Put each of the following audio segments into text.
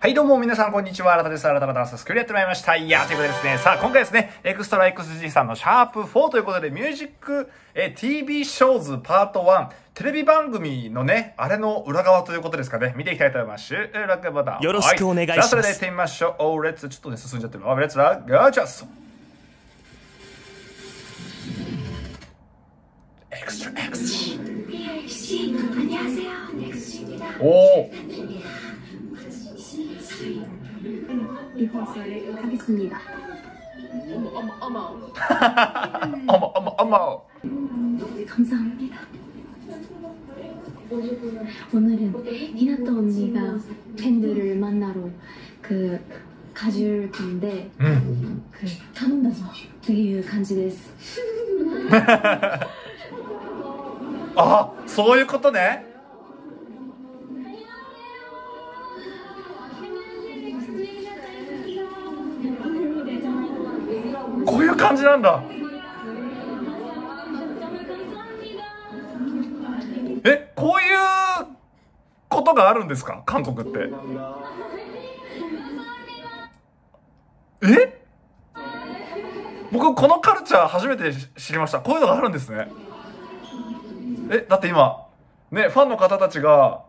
はい、どうも皆さん、こんにちは。新田です。新田バタンスクリアやってまいりました。いやー、ということでですね、さあ、今回ですね、エクストラ XG さんのシャープ4ということで、ミュージックTV ショーズパート1、テレビ番組のね、あれの裏側ということですかね、見ていきたいと思います。収録ボタン。よろしくお願いします。さあ、それでは行ってみましょう。レッツ、ちょっとね、進んじゃってるの。レッツラー、ガーチャスエクストラ XG。おー。あ、そういうことね。こういう感じなんだ。え、こういうことがあるんですか、韓国って。え、僕このカルチャー初めて知りました。こういうのがあるんですね。え、だって今ね、ファンの方たちが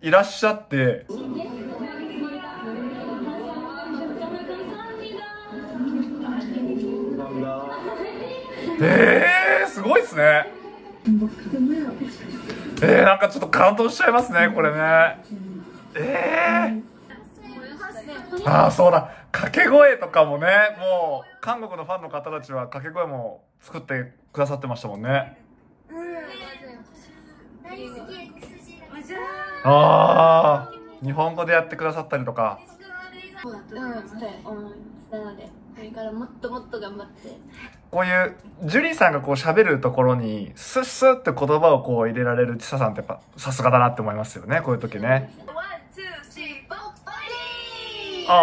いらっしゃって、すごいですね。なんかちょっと感動しちゃいますね、これね。ああ、そうだ。掛け声とかもね、もう、韓国のファンの方たちは掛け声も作ってくださってましたもんね。ああ、日本語でやってくださったりとか。なので、これからもっともっと頑張って。こういう、ジュリーさんがこう喋るところに、スッスッって言葉をこう入れられるちささんってやっぱ、さすがだなって思いますよね、こういう時ね。ああ。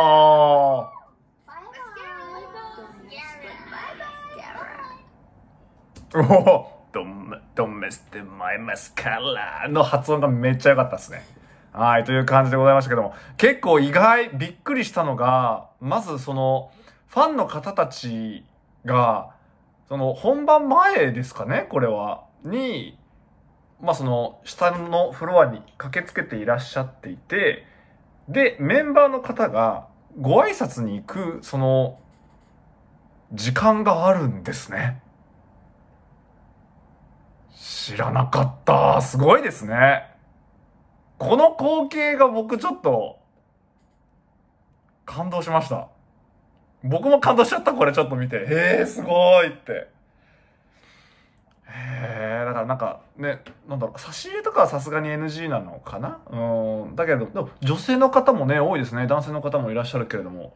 おお、ドンメステマイマスカラの発音がめっちゃ良かったですね。はい、という感じでございましたけども、結構意外、びっくりしたのが、まずその、ファンの方たちが、その、本番前ですかね、これは。に、まあその、下のフロアに駆けつけていらっしゃっていて、で、メンバーの方が、ご挨拶に行く、その、時間があるんですね。知らなかった。すごいですね。この光景が僕ちょっと感動しました。僕も感動しちゃった、これちょっと見て。すごいって。だからなんかね、なんだろう、差し入れとかはさすがに NG なのかな?だけど、でも女性の方もね、多いですね。男性の方もいらっしゃるけれども。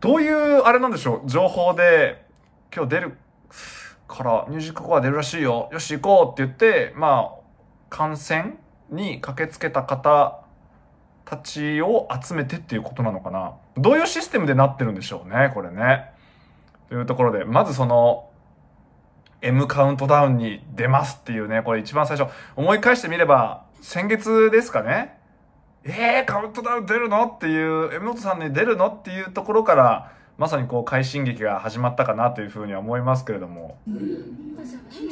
どういう、あれなんでしょう、情報で今日出るから、ミュージックコア出るらしいよ。よし、行こうって言って、まあ、観戦に駆けつけた方たちを集めてっていうことなのかな。どういうシステムでなってるんでしょうね、これね。というところで、まずその、M カウントダウンに出ますっていうね、これ一番最初、思い返してみれば、先月ですかね。カウントダウン出るのっていう、M 本さんに出るのっていうところから、まさにこう、快進撃が始まったかなというふうには思いますけれども。緊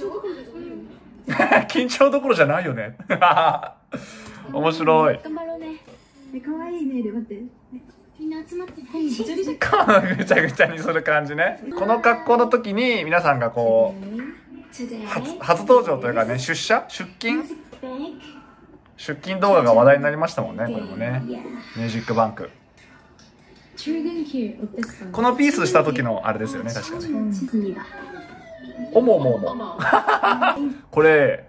張どころじゃないよね。面白い。頑張ろうね。可愛いね。待って。みんな集まって。ぐちゃぐちゃにする感じね。この格好の時に皆さんがこう初登場というかね、出勤動画が話題になりましたもんね。これもね、ミュージックバンク。このピースした時のあれですよね。確かに。おも。これ、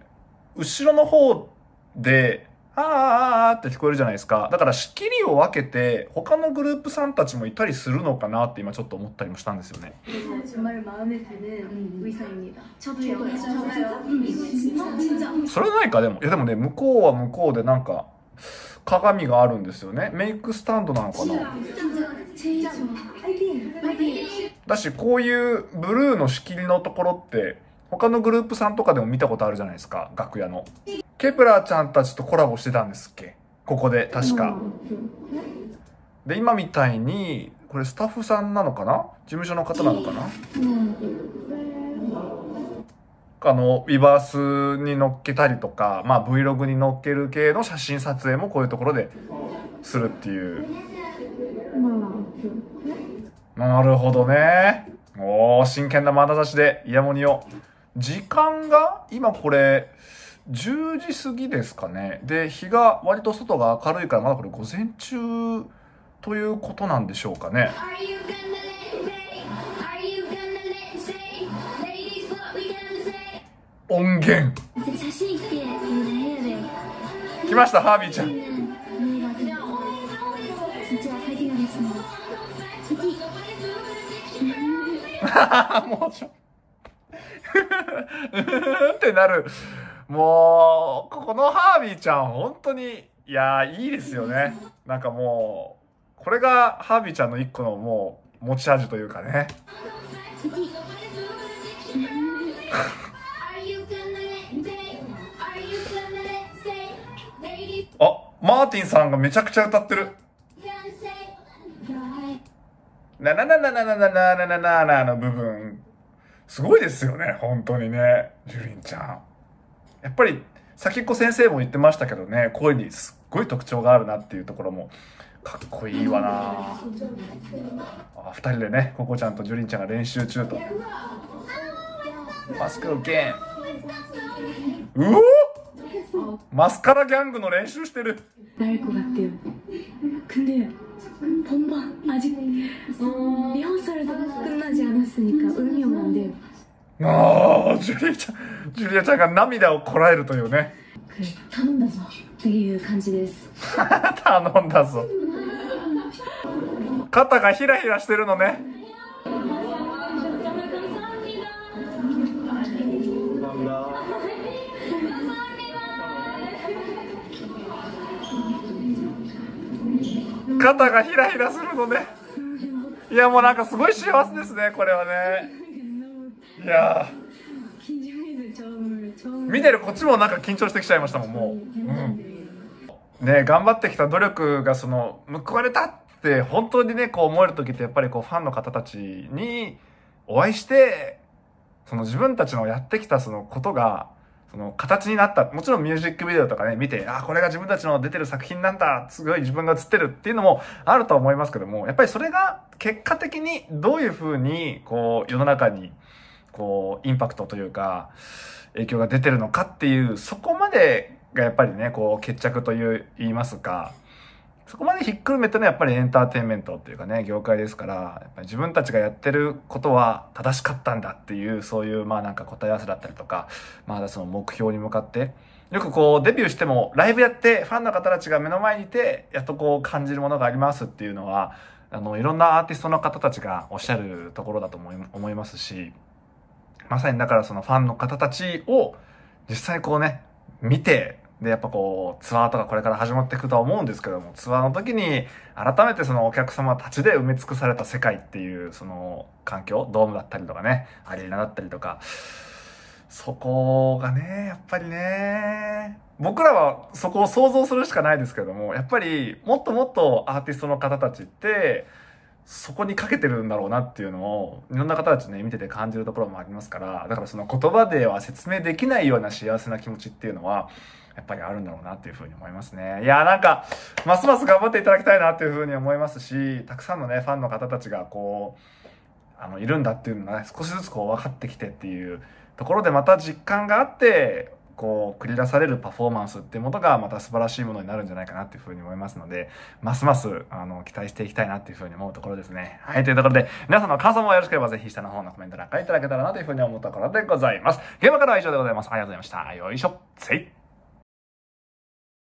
後ろの方で、あーって聞こえるじゃないですか。だから仕切りを分けて、他のグループさんたちもいたりするのかなって今ちょっと思ったりもしたんですよね。それないか、でも。いやでもね、向こうは向こうでなんか、鏡があるんですよね。メイクスタンドなのかな。だし、こういうブルーの仕切りのところって、他のグループさんとかでも見たことあるじゃないですか、楽屋の。ケプラーちゃんたちとコラボしてたんですっけ。ここで確か。で今みたいにこれスタッフさんなのかな、事務所の方なのかな、リバースに乗っけたりとか、まあ、Vlog に乗っける系の写真撮影もこういうところでするっていう。なるほどね。おお、真剣な眼差しでイヤモニを。時間が今これ10時過ぎですかね。で日が割と外が明るいから、まだこれ午前中ということなんでしょうかね。音源来ました、ハービーちゃん。もうちょっとってなる。もうこのハービーちゃん本当に、いやいいですよね。なんかもうこれがハービーちゃんの一個のもう持ち味というかね。あ、マーティンさんがめちゃくちゃ歌ってる。なななななななななななの部分すごいですよね、本当にね、ジュリンちゃん。やっぱり先っこ先生も言ってましたけどね、声にすっごい特徴があるなっていうところもかっこいいわなあ。あ、2人でね、ココちゃんとジュリンちゃんが練習中と。マスクをゲン、うお、マスカラギャングの練習してる。ああ、ジュリアちゃんが涙をこらえるというね。頼んだぞっていう感じです。頼んだぞ。肩がヒラヒラしてるのね。肩がヒラヒラするのね。いや、もうなんかすごい幸せですね、これはね。いや見てるこっちもなんか緊張してきちゃいましたもん、もう、ね、頑張ってきた努力がその報われたって本当にね、こう思える時ってやっぱりこうファンの方たちにお会いして、その自分たちのやってきたそのことがその形になった。もちろんミュージックビデオとかね見て、あ、これが自分たちの出てる作品なんだ、すごい自分が映ってるっていうのもあると思いますけども、やっぱりそれが結果的にどういうふうにこう世の中にこうインパクトというか影響が出てるのかっていう、そこまでがやっぱりね、こう決着と言いますか、そこまでひっくるめてのやっぱりエンターテインメントっていうかね、業界ですから、やっぱり自分たちがやってることは正しかったんだっていう、そういうまあなんか答え合わせだったりとか、まあその目標に向かって、よくこうデビューしてもライブやってファンの方たちが目の前にいてやっとこう感じるものがありますっていうのは、いろんなアーティストの方たちがおっしゃるところだと思いますし。まさにだからそのファンの方たちを実際こうね見て、でやっぱこうツアーとかこれから始まっていくとは思うんですけども、ツアーの時に改めてそのお客様たちで埋め尽くされた世界っていう、その環境、ドームだったりとかね、アリーナだったりとか、そこがねやっぱりね、僕らはそこを想像するしかないですけども、やっぱりもっともっとアーティストの方たちってそこにかけてるんだろうなっていうのをいろんな方たちね見てて感じるところもありますから、だからその言葉では説明できないような幸せな気持ちっていうのはやっぱりあるんだろうなっていうふうに思いますね。いやー、なんかますます頑張っていただきたいなっていうふうに思いますし、たくさんのねファンの方たちがこういるんだっていうのが、ね、少しずつこう分かってきてっていうところで、また実感があってこう繰り出されるパフォーマンスっていうものがまた素晴らしいものになるんじゃないかなっていうふうに思いますので、ますます期待していきたいなっていうふうに思うところですね。はい、というところで皆さんの感想もよろしければぜひ下の方のコメント欄からいただけたらなというふうに思うところでございます。現場からは以上でございます。ありがとうございました。よいしょ。せい。